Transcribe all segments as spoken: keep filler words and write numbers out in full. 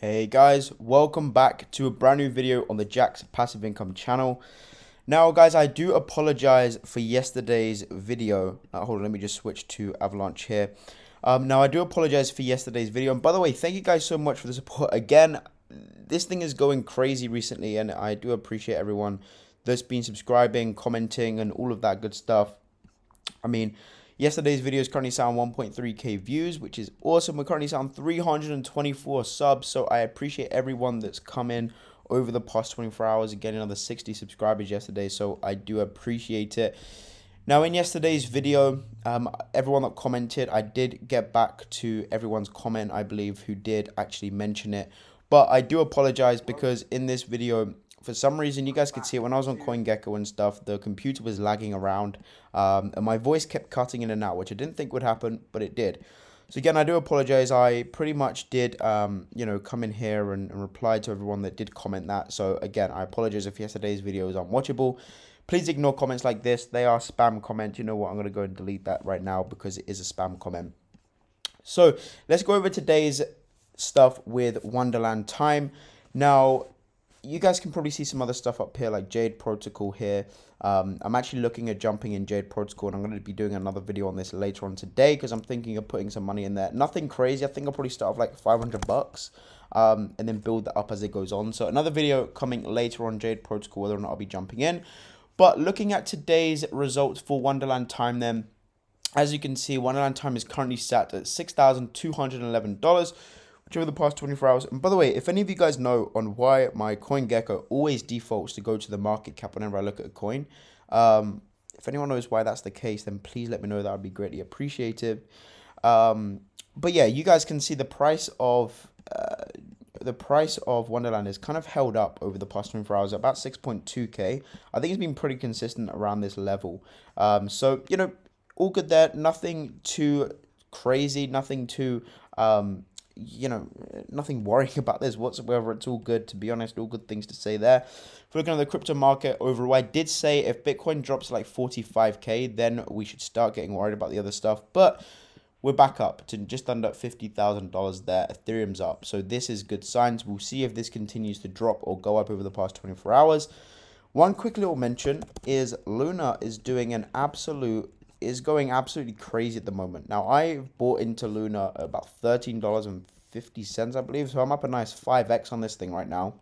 Hey guys, welcome back to a brand new video on the Jack's Passive Income channel. Now guys, I do apologize for yesterday's video. Uh, hold on, let me just switch to Avalanche here. Um, now I do apologize for yesterday's video. And by the way, thank you guys so much for the support. Again, this thing is going crazy recently and I do appreciate everyone that's been subscribing, commenting and all of that good stuff. I mean, yesterday's video is currently sat on one point three K views, which is awesome. We're currently sat on three hundred twenty-four subs, so I appreciate everyone that's come in over the past twenty-four hours. Again, another sixty subscribers yesterday, so I do appreciate it. Now, in yesterday's video, um, everyone that commented, I did get back to everyone's comment, I believe, who did actually mention it. But I do apologize because in this video, for some reason, you guys could see it when I was on CoinGecko and stuff, the computer was lagging around um, and my voice kept cutting in and out, which I didn't think would happen, but it did. So again, I do apologize. I pretty much did, um, you know, come in here and, and reply to everyone that did comment that. So again, I apologize if yesterday's video was unwatchable. Please ignore comments like this. They are spam comments. You know what? I'm going to go and delete that right now because it is a spam comment. So let's go over today's stuff with Wonderland Time. Now, you guys can probably see some other stuff up here like Jade Protocol here. Um, I'm actually looking at jumping in Jade Protocol and I'm going to be doing another video on this later on today because I'm thinking of putting some money in there. Nothing crazy. I think I'll probably start off like five hundred bucks um, and then build that up as it goes on. So another video coming later on Jade Protocol, whether or not I'll be jumping in. But looking at today's results for Wonderland Time then, as you can see, Wonderland Time is currently sat at six thousand two hundred eleven dollars. Over the past twenty-four hours. And by the way, if any of you guys know on why my CoinGecko always defaults to go to the market cap whenever I look at a coin, um, if anyone knows why that's the case, then please let me know. That would be greatly appreciated. Um, but yeah, you guys can see the price of uh, the price of Wonderland is kind of held up over the past twenty-four hours, about six point two K. I think it's been pretty consistent around this level. Um, so you know, all good there. Nothing too crazy. Nothing too. Um, you know, nothing worrying about this whatsoever. It's all good, to be honest, all good things to say there. If we're looking at the crypto market overall, I did say if Bitcoin drops like forty-five K, then we should start getting worried about the other stuff. But we're back up to just under fifty thousand dollars there. Ethereum's up. So this is good signs. We'll see if this continues to drop or go up over the past twenty-four hours. One quick little mention is Luna is doing an absolute... is going absolutely crazy at the moment. Now, I bought into Luna at about thirteen dollars and fifty cents, I believe. So I'm up a nice five X on this thing right now,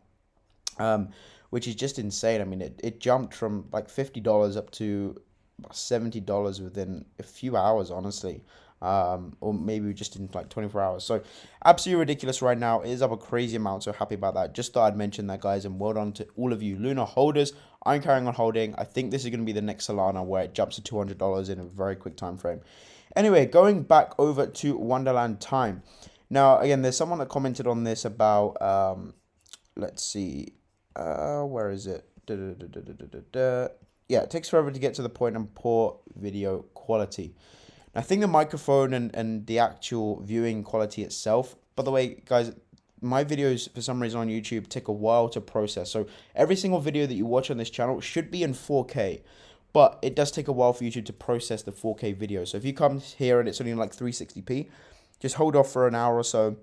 um, which is just insane. I mean, it, it jumped from like fifty dollars up to about seventy dollars within a few hours, honestly. Um, or maybe just in like twenty-four hours. So absolutely ridiculous right now. It is up a crazy amount. So happy about that. Just thought I'd mention that, guys. And well done to all of you Luna holders. I'm carrying on holding. I think this is going to be the next Solana where it jumps to two hundred dollars in a very quick time frame. Anyway, going back over to Wonderland Time. Now, again, there's someone that commented on this about, um, let's see, uh, where is it? Da, da, da, da, da, da, da. Yeah, it takes forever to get to the point and poor video quality. I think the microphone and, and the actual viewing quality itself, by the way, guys, my videos for some reason on YouTube take a while to process. So every single video that you watch on this channel should be in four K, but it does take a while for YouTube to process the four K video. So if you come here and it's only like three sixty P, just hold off for an hour or so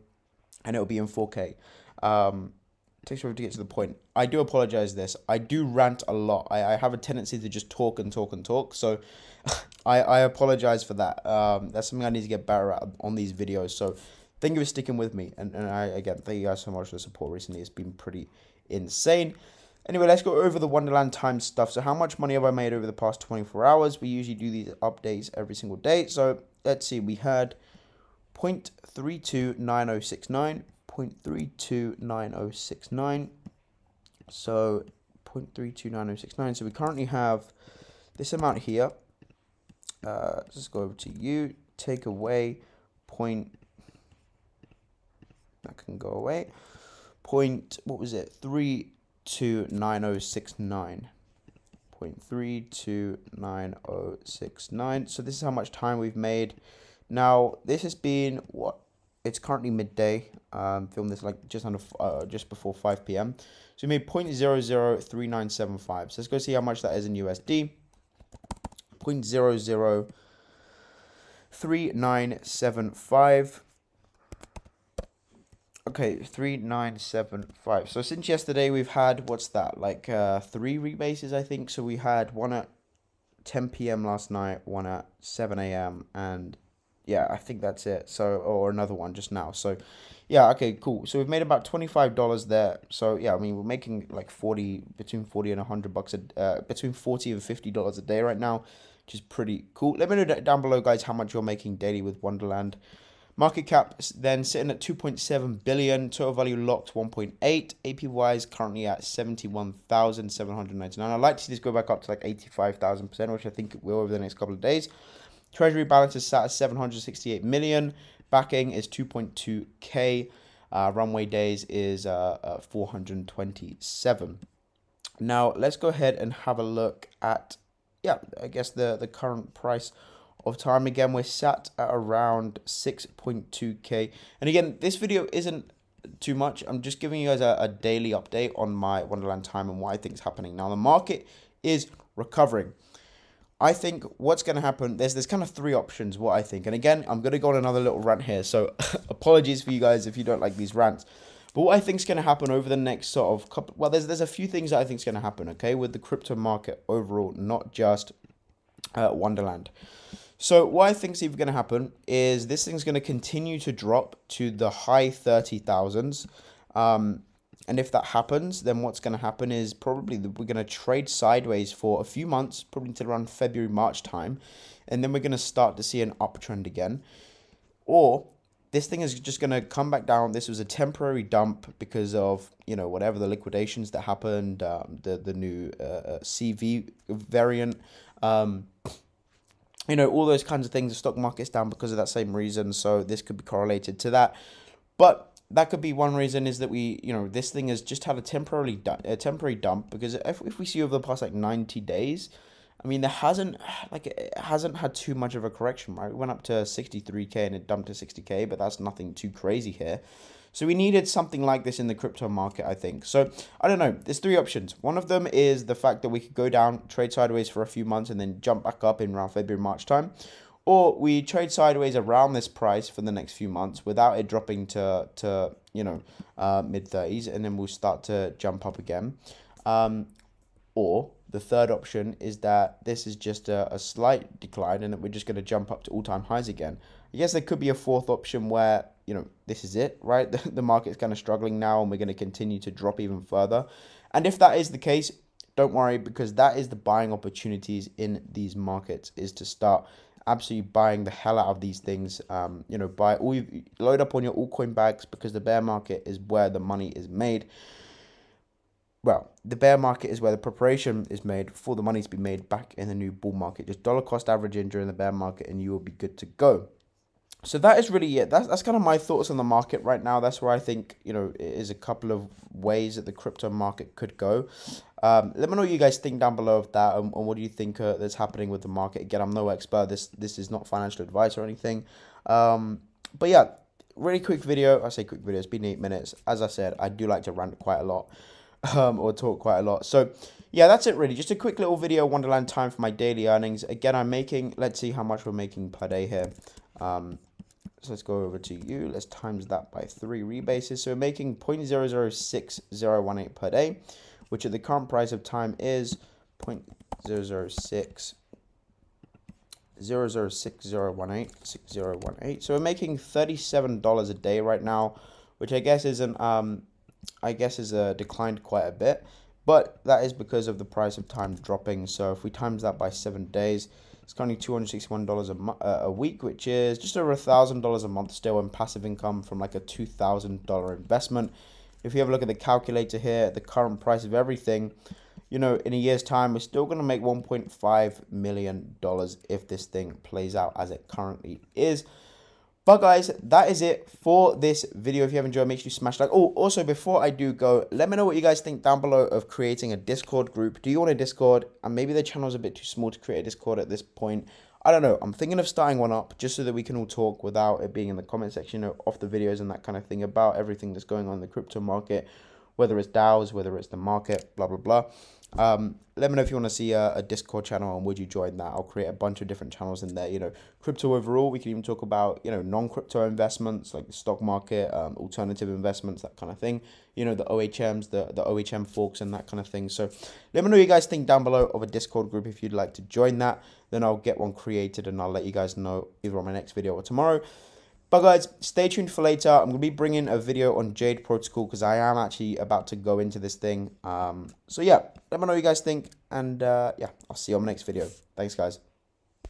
and it'll be in four K. Um, Takes forever to get to the point. I do apologize this. I do rant a lot. I, I have a tendency to just talk and talk and talk. So I, I apologize for that. Um, that's something I need to get better at on these videos. So thank you for sticking with me. And, and I, again, thank you guys so much for the support recently. It's been pretty insane. Anyway, let's go over the Wonderland Time stuff. So how much money have I made over the past twenty-four hours? We usually do these updates every single day. So let's see. We had zero point three two nine zero six nine. zero point three two nine zero six nine, so zero point three two nine zero six nine. So we currently have this amount here. Uh, let's go over to you. Take away point. That can go away. Point. What was it? three two nine zero six nine. zero point three two nine zero six nine. So this is how much time we've made. Now this has been what. It's currently midday. Um, filmed this like just under, uh, just before five P M So we made zero point zero zero three nine seven five. So let's go see how much that is in U S D. zero point zero zero three nine seven five. Okay, three nine seven five. So since yesterday we've had, what's that, like uh, three rebases, I think. So we had one at ten p m last night, one at seven a m, and yeah, I think that's it. So, or another one just now. So yeah, okay, cool. So we've made about twenty-five dollars there. So yeah, I mean, we're making like forty, between forty and one hundred bucks, a, uh, between forty and fifty dollars a day right now, which is pretty cool. Let me know down below, guys, how much you're making daily with Wonderland. Market cap then sitting at two point seven billion, total value locked one point eight, A P Y is currently at seventy-one thousand seven hundred ninety-nine. I'd like to see this go back up to like eighty-five thousand percent, which I think it will over the next couple of days. Treasury balance is sat at seven hundred sixty-eight million, backing is two point two K, uh, runway days is uh, uh, four hundred twenty-seven. Now let's go ahead and have a look at, yeah, I guess the, the current price of time. Again, we're sat at around six point two K, and again, this video isn't too much. I'm just giving you guys a, a daily update on my Wonderland time and what I think is happening. Now the market is recovering. I think what's going to happen, there's there's kind of three options what I think, and again, I'm going to go on another little rant here, so apologies for you guys if you don't like these rants. But what I think is going to happen over the next sort of couple, well, there's there's a few things that I think is going to happen, okay, with the crypto market overall, not just uh, Wonderland. So what I think is even going to happen is this thing's going to continue to drop to the high thirty thousands. Um, and if that happens, then what's going to happen is probably that we're going to trade sideways for a few months, probably until around February, March time. And then we're going to start to see an uptrend again. Or this thing is just going to come back down. This was a temporary dump because of, you know, whatever the liquidations that happened, um, the, the new uh, C V variant, um, you know, all those kinds of things. The stock market's down because of that same reason. So this could be correlated to that. But that could be one reason, is that we, you know, this thing has just had a temporarily a temporary dump, because if, if we see over the past like ninety days, I mean, there hasn't, like, it hasn't had too much of a correction, right? We went up to sixty-three K and it dumped to sixty K, but that's nothing too crazy here. So we needed something like this in the crypto market, I think. So I don't know, there's three options. One of them is the fact that we could go down, trade sideways for a few months and then jump back up in around February, March time. Or we trade sideways around this price for the next few months without it dropping to, to you know, uh, mid thirties, and then we'll start to jump up again. Um, or the third option is that this is just a, a slight decline and that we're just going to jump up to all-time highs again. I guess there could be a fourth option where, you know, this is it, right? The, the market's kind of struggling now and we're going to continue to drop even further. And if that is the case, don't worry, because that is the buying opportunities in these markets, is to start absolutely buying the hell out of these things. Um, you know, buy all you, load up on your altcoin bags, because the bear market is where the money is made. Well, the bear market is where the preparation is made for the money to be made back in the new bull market. Just dollar cost averaging during the bear market and you will be good to go. So that is really it. That's, that's kind of my thoughts on the market right now. That's where I think, you know, it is a couple of ways that the crypto market could go. Um, let me know what you guys think down below of that, and, and what do you think uh, that's happening with the market. Again, I'm no expert. This this is not financial advice or anything. Um, but yeah, really quick video. I say quick video. It's been eight minutes. As I said, I do like to rant quite a lot. Um, or talk quite a lot. So yeah, that's it really. Just a quick little video, Wonderland time, for my daily earnings. Again, I'm making, let's see how much we're making per day here. Um, so let's go over to you. Let's times that by three rebases. So we're making zero point zero zero six zero one eight per day, which at the current price of time is zero point zero zero six zero zero six zero one eight six zero one eight. So we're making thirty-seven dollars a day right now, which I guess isn't, um, I guess is uh, declined quite a bit, but that is because of the price of time dropping. So if we times that by seven days, it's currently two hundred sixty-one dollars a, uh, a week, which is just over one thousand dollars a month still in passive income from like a two thousand dollar investment. If you have a look at the calculator here, the current price of everything, you know, in a year's time, we're still going to make one point five million dollars if this thing plays out as it currently is. But guys, that is it for this video. If you have enjoyed, make sure you smash like. Oh, also, before I do go, let me know what you guys think down below of creating a Discord group. Do you want a Discord? And maybe the channel is a bit too small to create a Discord at this point. I don't know. I'm thinking of starting one up just so that we can all talk without it being in the comment section of the videos and that kind of thing, about everything that's going on in the crypto market, whether it's DAOs, whether it's the market, blah, blah, blah. Um, let me know if you want to see a, a Discord channel and would you join that. I'll create a bunch of different channels in there, you know, crypto overall. We can even talk about, you know, non-crypto investments like the stock market, um, alternative investments, that kind of thing, you know, the O H Ms, the, the O H M forks and that kind of thing. So let me know what you guys think down below of a Discord group. If you'd like to join that, then I'll get one created and I'll let you guys know either on my next video or tomorrow. But guys, stay tuned for later. I'm going to be bringing a video on Jade Protocol because I am actually about to go into this thing. Um, so yeah, let me know what you guys think. And uh, yeah, I'll see you on my next video. Thanks, guys.